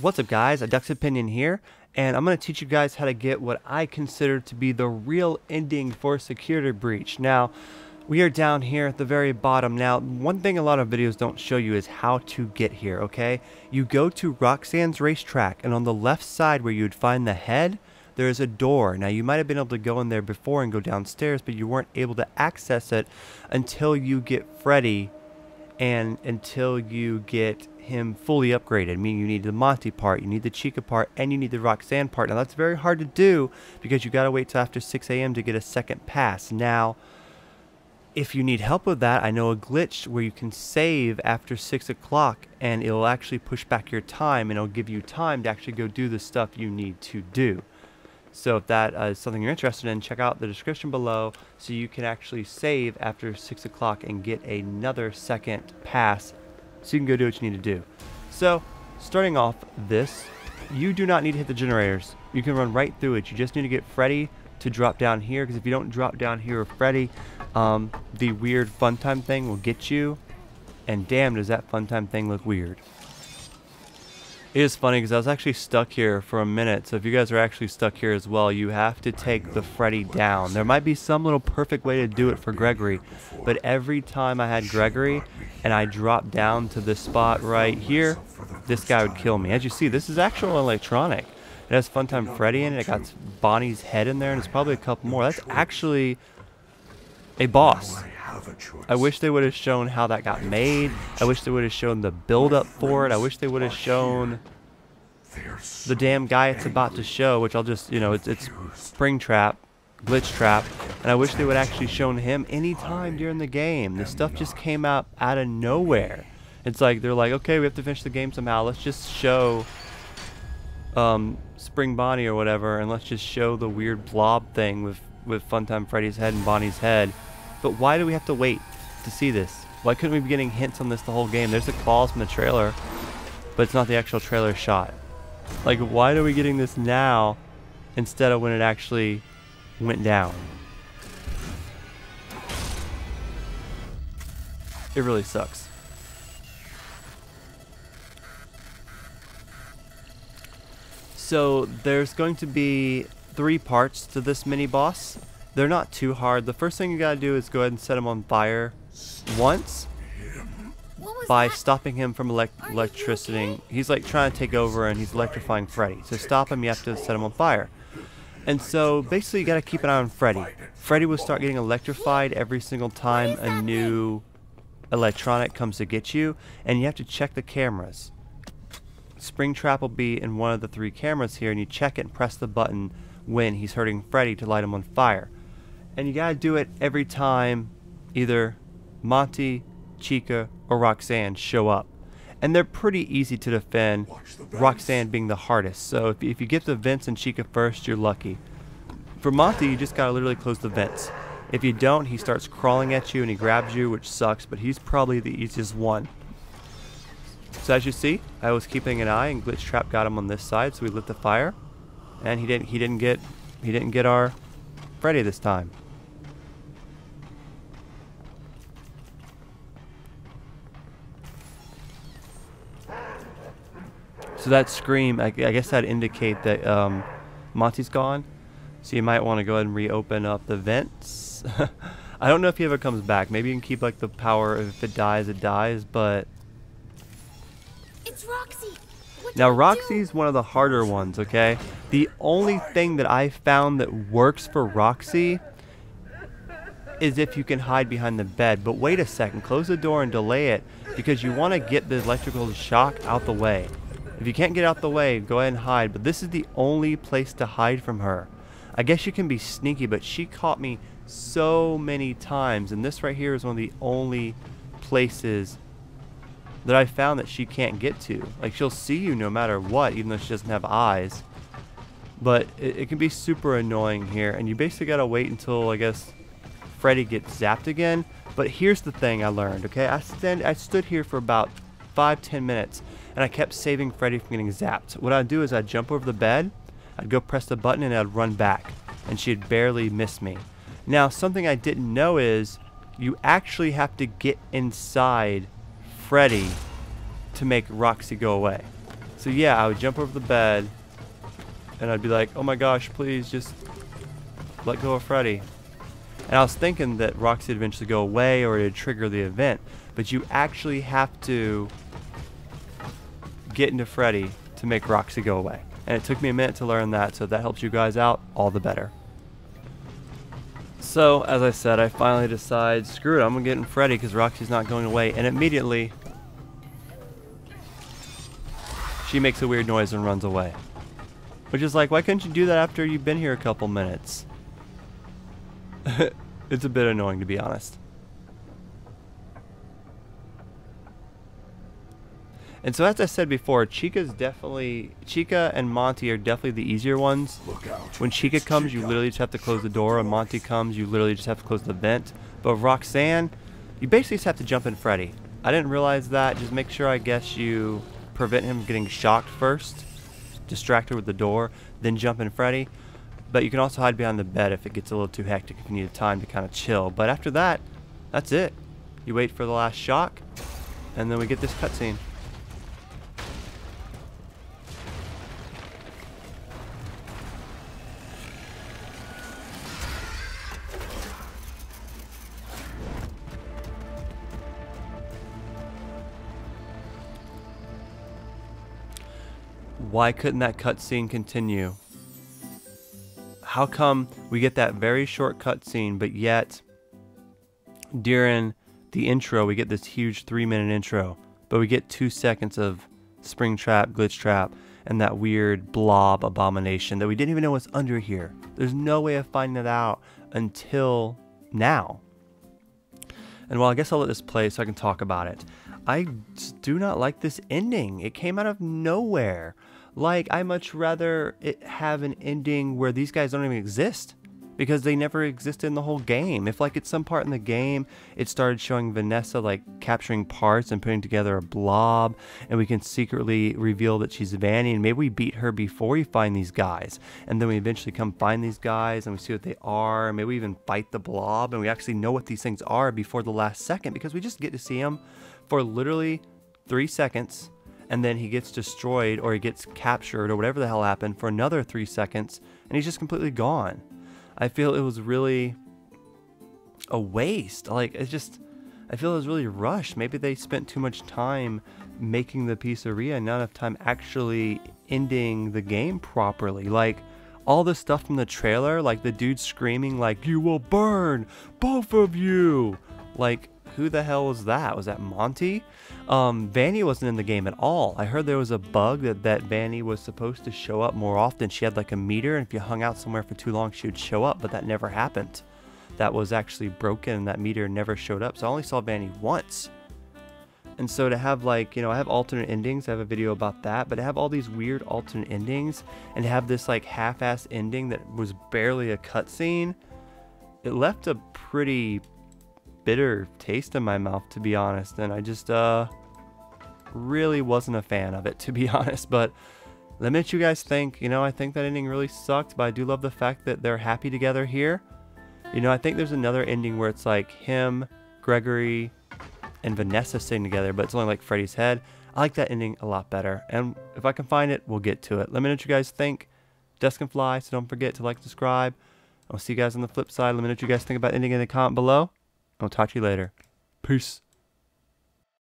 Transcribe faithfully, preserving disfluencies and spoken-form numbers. What's up guys, ADucksOpinion here, and I'm going to teach you guys how to get what I consider to be the real ending for Security Breach. Now, we are down here at the very bottom. Now, one thing a lot of videos don't show you is how to get here, okay? You go to Roxanne's Racetrack, and on the left side where you'd find the head, there is a door. Now, you might have been able to go in there before and go downstairs, but you weren't able to access it until you get Freddy and until you get him fully upgraded, meaning you need the Monty part, you need the Chica part, and you need the Roxanne part. Now that's very hard to do because you gotta wait till after six A M to get a second pass. Now, if you need help with that, I know a glitch where you can save after six o'clock and it'll actually push back your time and it'll give you time to actually go do the stuff you need to do. So if that uh, is something you're interested in, check out the description below so you can actually save after six o'clock and get another second pass so you can go do what you need to do. So, starting off this, you do not need to hit the generators. You can run right through it. You just need to get Freddy to drop down here, because if you don't drop down here with Freddy, um, the weird fun time thing will get you, and damn does that fun time thing look weird. It is funny because I was actually stuck here for a minute, so if you guys are actually stuck here as well, you have to take the Freddy down. There might be some little perfect way to do it for Gregory, but every time I had Gregory and I dropped down to this spot right here, this guy would kill me. As you see, this is actual electronic. It has Fun Time Freddy in it, it got Bonnie's head in there, and it's probably a couple more. That's actually a boss. I wish they would have shown how that got made. I wish they would have shown the build-up for it. I wish they would have shown the damn guy it's about to show, which I'll just, you know, it's, it's Springtrap, Glitchtrap, and I wish they would actually shown him any time during the game. This stuff just came out out of nowhere. It's like, they're like, okay, we have to finish the game somehow. Let's just show um, Spring Bonnie or whatever, and let's just show the weird blob thing with, with Fun Time Freddy's head and Bonnie's head. But why do we have to wait to see this? Why couldn't we be getting hints on this the whole game? There's the claws from the trailer, but it's not the actual trailer shot. Like, why are we getting this now instead of when it actually went down? It really sucks. So there's going to be three parts to this mini boss. They're not too hard. The first thing you gotta do is go ahead and set him on fire once by that? stopping him from elec electricity. Okay? He's like trying to take over and he's electrifying Freddy. To stop him, you have to set him on fire. And so basically you gotta keep an eye on Freddy. Freddy will start getting electrified every single time a new electronic comes to get you, and you have to check the cameras. Springtrap will be in one of the three cameras here, and you check it and press the button when he's hurting Freddy to light him on fire. And you gotta do it every time either Monty, Chica, or Roxanne show up. And they're pretty easy to defend, Roxanne being the hardest. So if, if you get the vents and Chica first, you're lucky. For Monty, you just gotta literally close the vents. If you don't, he starts crawling at you and he grabs you, which sucks, but he's probably the easiest one. So as you see, I was keeping an eye, and Glitchtrap got him on this side, so we lit the fire. And he didn't he didn't get he didn't get our Freddy this time. So that scream, I, I guess that'd indicate that um, Monty's gone. So you might want to go ahead and reopen up the vents. I don't know if he ever comes back. Maybe you can keep like the power. If it dies, it dies. But it's Roxy. What now Roxy's do? one of the harder ones. Okay. The only thing that I found that works for Roxy is if you can hide behind the bed. But wait a second, close the door and delay it, because you want to get the electrical shock out the way. If you can't get out the way, go ahead and hide, but this is the only place to hide from her. I guess you can be sneaky, but she caught me so many times, and this right here is one of the only places that I found that she can't get to. Like, she'll see you no matter what, even though she doesn't have eyes. But it, it can be super annoying here, and you basically gotta wait until, I guess, Freddy gets zapped again. But here's the thing I learned, okay? I, stand, I stood here for about five, ten minutes, and I kept saving Freddy from getting zapped. What I'd do is I'd jump over the bed, I'd go press the button, and I'd run back, and she'd barely miss me. Now, something I didn't know is you actually have to get inside Freddy to make Roxy go away. So yeah, I would jump over the bed and I'd be like, oh my gosh, please just let go of Freddy. And I was thinking that Roxy would eventually go away or it would trigger the event, but you actually have to get into Freddy to make Roxy go away. And it took me a minute to learn that, so if that helps you guys out, all the better. So, as I said, I finally decide, screw it, I'm gonna get in Freddy because Roxy's not going away, and immediately she makes a weird noise and runs away. Which is like, why couldn't you do that after you've been here a couple minutes? It's a bit annoying, to be honest. And so, as I said before, Chica's definitely Chica and Monty are definitely the easier ones. Look out. When Chica comes, you literally just have to close the door. When Monty comes, you literally just have to close the vent. But with Roxanne, you basically just have to jump in Freddy. I didn't realize that. Just make sure, I guess, you prevent him getting shocked first, distract her with the door, then jump in Freddy. But you can also hide behind the bed if it gets a little too hectic, if you need time to kind of chill. But after that, that's it. You wait for the last shock, and then we get this cutscene. Why couldn't that cutscene continue? How come we get that very short cutscene, but yet during the intro we get this huge three minute intro, but we get two seconds of Springtrap, Glitchtrap, and that weird blob abomination that we didn't even know was under here? There's no way of finding it out until now. And well, I guess I'll let this play so I can talk about it. I do not like this ending. It came out of nowhere. Like, I much rather it have an ending where these guys don't even exist, because they never existed in the whole game. If, like, at some part in the game, it started showing Vanessa, like, capturing parts and putting together a blob, and we can secretly reveal that she's Vanny, and maybe we beat her before we find these guys, and then we eventually come find these guys, and we see what they are, and maybe we even fight the blob, and we actually know what these things are before the last second, because we just get to see them for literally three seconds, and then he gets destroyed or he gets captured or whatever the hell happened for another three seconds, and he's just completely gone. I feel it was really a waste. Like, it's just, I feel it was really rushed. Maybe they spent too much time making the pizzeria and not enough time actually ending the game properly. Like, all the stuff from the trailer, like the dude screaming like, "You will burn, both of you!" Like, who the hell was that? Was that Monty? Um, Vanny wasn't in the game at all. I heard there was a bug that, that Vanny was supposed to show up more often. She had like a meter, and if you hung out somewhere for too long, she would show up, but that never happened. That was actually broken, and that meter never showed up, so I only saw Vanny once. And so to have, like, you know, I have alternate endings, I have a video about that, but to have all these weird alternate endings, and to have this like half-assed ending that was barely a cutscene, it left a pretty bitter taste in my mouth, to be honest, and I just uh, really wasn't a fan of it, to be honest. But let me know what you guys think. You know, I think that ending really sucked, but I do love the fact that they're happy together here. You know, I think there's another ending where it's like him, Gregory, and Vanessa sitting together, but it's only like Freddy's head. I like that ending a lot better, and if I can find it, we'll get to it. Let me know what you guys think. Dust can fly, so don't forget to like, subscribe. I'll see you guys on the flip side. Let me know what you guys think about ending in the comment below. I'll talk to you later. Peace.